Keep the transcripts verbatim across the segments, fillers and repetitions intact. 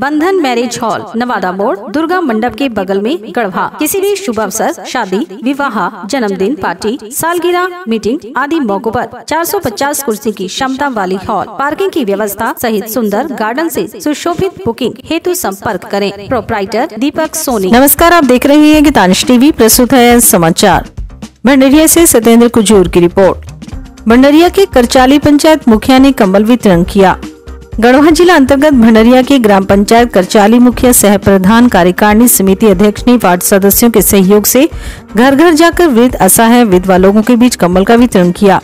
बंधन marriage hall, Nawada मोड़, दुर्गा मंडप के बगल में, गढ़वा। किसी भी शुभ अवसर, शादी, विवाह, जन्मदिन पार्टी, सालगिरह, मीटिंग आदि मौकों पर चार सौ पचास कुर्सी की क्षमता वाली हॉल, पार्किंग की व्यवस्था सहित सुंदर गार्डन से सुशोभित बुकिंग हेतु संपर्क करें। प्रोपराइटर दीपक सोनी। नमस्कार, आप देख रहे हैं गीतांश टीवी। प्रस्तुत है समाचार। भंडरिया से सतेंद्र कुजूर की रिपोर्ट। भंडरिया के करचाली पंचायत मुखिया ने कंबल वितरण किया। गढ़वा जिला अंतर्गत भंडरिया के ग्राम पंचायत करचाली मुखिया सह प्रधान कार्यकारिणी समिति अध्यक्ष ने वार्ड सदस्यों के सहयोग से घर घर जाकर वृद्ध, असहाय, विधवा लोगों के बीच कंबल का वितरण किया।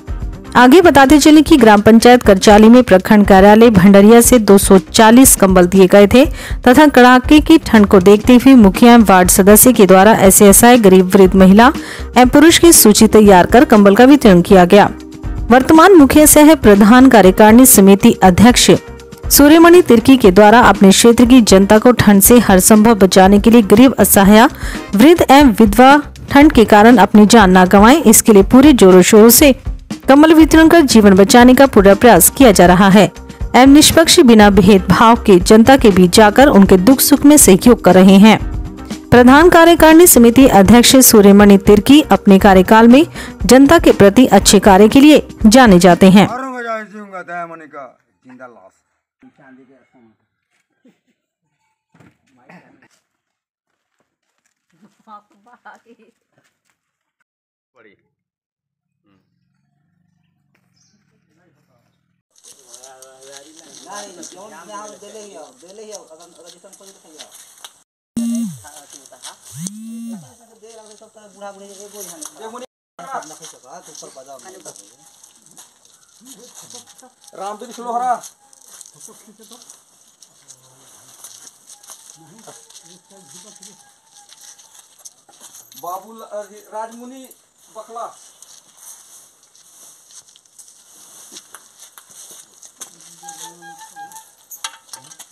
आगे बताते चले कि ग्राम पंचायत करचाली में प्रखंड कार्यालय भंडरिया से दो सौ चालीस कंबल दिए गए थे तथा कड़ाके की ठंड को देखते हुए मुखिया वार्ड सदस्य के द्वारा ऐसे असहाय, गरीब, वृद्ध, महिला एवं पुरुष की सूची तैयार कर कंबल का वितरण किया गया। वर्तमान मुखिया सह प्रधान कार्यकारिणी समिति अध्यक्ष सूर्यमणि तिर्की के द्वारा अपने क्षेत्र की जनता को ठंड से हर संभव बचाने के लिए गरीब, असहाय, वृद्ध एवं विधवा ठंड के कारण अपनी जान ना गंवाएं, इसके लिए पूरे जोरों शोरों से कंबल वितरण कर जीवन बचाने का पूरा प्रयास किया जा रहा है एवं निष्पक्ष, बिना भेदभाव के जनता के बीच जाकर उनके दुख सुख में सहयोग कर रहे हैं। प्रधान कार्यकारिणी समिति अध्यक्ष सूर्यमणि तिर्की अपने कार्यकाल में जनता के प्रति अच्छे कार्य के लिए जाने जाते हैं। चांदी के रामदीन शुरू हो रहा बाबू राजमुनी बकला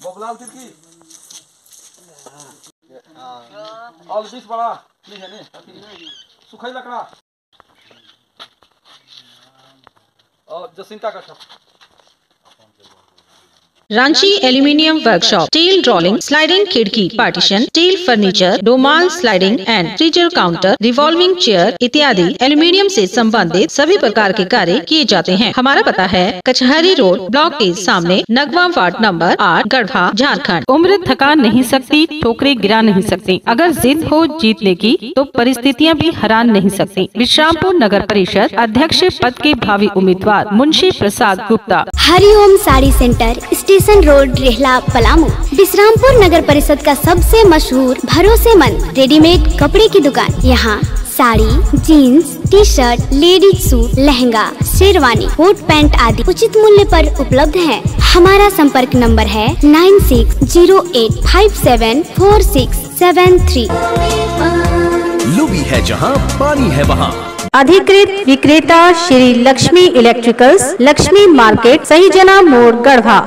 बबूलाल तिर्की ऑल बीस बड़ा नहीं है नहीं सुखाई लकड़ा और जसिंता का छप। रांची एल्यूमिनियम वर्कशॉप, स्टील ड्रॉलिंग, स्लाइडिंग खिड़की पार्टीशन, स्टील फर्नीचर, डोमाल sliding and freezer counter, revolving chair इत्यादि एल्यूमिनियम से संबंधित सभी प्रकार के कार्य किए जाते हैं। हमारा पता है कचहरी रोड ब्लॉक के सामने, नगवा वार्ड नंबर आठ, गढ़वा, झारखंड। उम्र थका नहीं सकती, ठोकरे गिरा नहीं सकती, अगर जिद हो जीतने की तो परिस्थितियाँ भी हरा नहीं सकती। विश्रामपुर नगर परिषद अध्यक्ष पद के भावी उम्मीदवार Munshi Prasad Gupta. Hari Om sari centre, station road, Rehla, Palamu. Vishrampur नगर परिषद का सबसे मशहूर भरोसेमंद रेडीमेड कपड़े की दुकान। यहाँ sari, jeans, T shirt, ladies suit, lehenga, sherwani, coat pant आदि उचित मूल्य पर उपलब्ध है। हमारा संपर्क नंबर है nine six zero eight five seven four six seven three. Lubi है जहाँ, पानी है वहाँ। अधिकृत विक्रेता श्री लक्ष्मी इलेक्ट्रिकल्स, लक्ष्मी मार्केट, सही जना मोड़, गढ़वा।